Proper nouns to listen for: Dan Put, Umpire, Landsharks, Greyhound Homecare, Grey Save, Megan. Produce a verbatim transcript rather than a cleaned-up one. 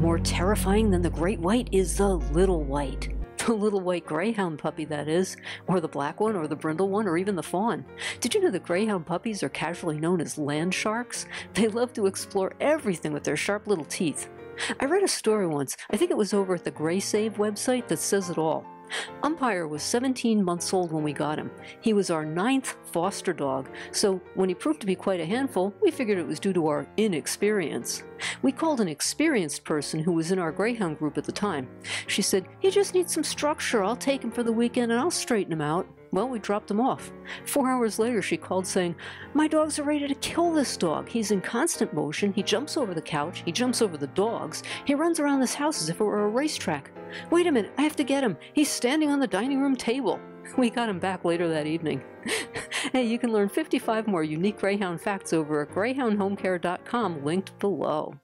More terrifying than the great white is the little white. The little white greyhound puppy, that is, or the black one, or the brindle one, or even the fawn. Did you know that greyhound puppies are casually known as landsharks? They love to explore everything with their sharp little teeth. I read a story once, I think it was over at the Grey Save website, that says it all. Umpire was seventeen months old when we got him. He was our ninth foster dog, so when he proved to be quite a handful, we figured it was due to our inexperience. We called an experienced person who was in our greyhound group at the time. She said, "He just needs some structure. I'll take him for the weekend and I'll straighten him out." Well, we dropped him off. Four hours later, she called saying, "My dogs are ready to kill this dog. He's in constant motion. He jumps over the couch. He jumps over the dogs. He runs around this house as if it were a racetrack. Wait a minute, I have to get him. He's standing on the dining room table." We got him back later that evening. Hey, you can learn fifty-five more unique greyhound facts over at greyhound home care dot com, linked below.